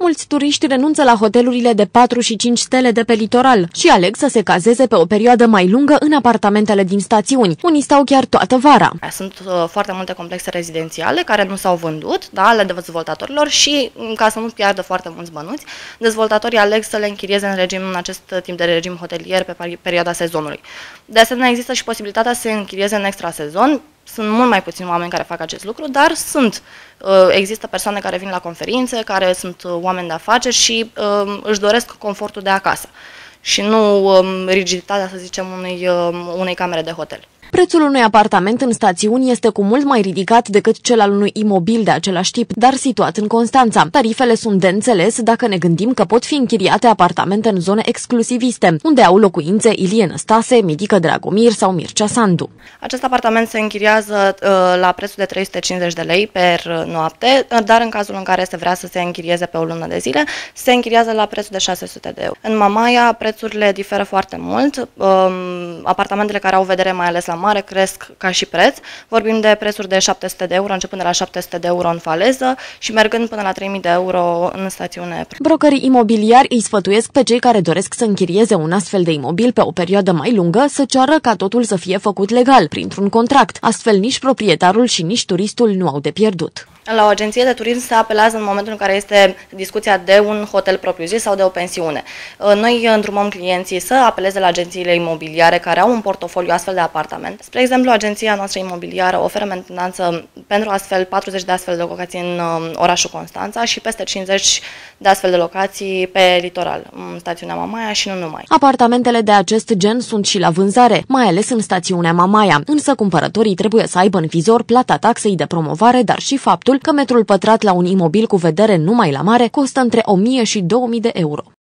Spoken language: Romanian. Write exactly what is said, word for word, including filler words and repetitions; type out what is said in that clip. Mulți turiști renunță la hotelurile de patru și cinci stele de pe litoral și aleg să se cazeze pe o perioadă mai lungă în apartamentele din stațiuni. Unii stau chiar toată vara. Sunt uh, foarte multe complexe rezidențiale care nu s-au vândut, da, ale dezvoltatorilor și, ca să nu piardă foarte mulți bănuți, dezvoltatorii aleg să le închirieze în regim, în acest timp de regim hotelier pe perioada sezonului. De asemenea, există și posibilitatea să se închirieze în extra sezon. Sunt mult mai puțini oameni care fac acest lucru, dar sunt, există persoane care vin la conferințe, care sunt oameni de afaceri și își doresc confortul de acasă și nu rigiditatea, să zicem, unei, unei camere de hotel. Prețul unui apartament în stațiuni este cu mult mai ridicat decât cel al unui imobil de același tip, dar situat în Constanța. Tarifele sunt de înțeles dacă ne gândim că pot fi închiriate apartamente în zone exclusiviste, unde au locuințe Ilie Năstase, Midica Dragomir sau Mircea Sandu. Acest apartament se închiriază uh, la prețul de trei sute cincizeci de lei per noapte, dar în cazul în care se vrea să se închirieze pe o lună de zile, se închiriază la prețul de șase sute de euro. În Mamaia prețurile diferă foarte mult. Uh, apartamentele care au vedere, mai ales la mare, cresc ca și preț. Vorbim de prețuri de șapte sute de euro, începând de la șapte sute de euro în faleză și mergând până la trei mii de euro în stațiune. Brokerii imobiliari îi sfătuiesc pe cei care doresc să închirieze un astfel de imobil pe o perioadă mai lungă să ceară ca totul să fie făcut legal, printr-un contract. Astfel nici proprietarul și nici turistul nu au de pierdut. La o agenție de turism se apelează în momentul în care este discuția de un hotel propriu-zis sau de o pensiune. Noi îndrumăm clienții să apeleze la agențiile imobiliare care au un portofoliu astfel de apartament. Spre exemplu, agenția noastră imobiliară oferă mentenanță pentru astfel patruzeci de astfel de locații în orașul Constanța și peste cincizeci de astfel de locații pe litoral, în stațiunea Mamaia și nu numai. Apartamentele de acest gen sunt și la vânzare, mai ales în stațiunea Mamaia, însă cumpărătorii trebuie să aibă în vizor plata taxei de promovare, dar și faptul că metrul pătrat la un imobil cu vedere numai la mare costă între o mie și două mii de euro.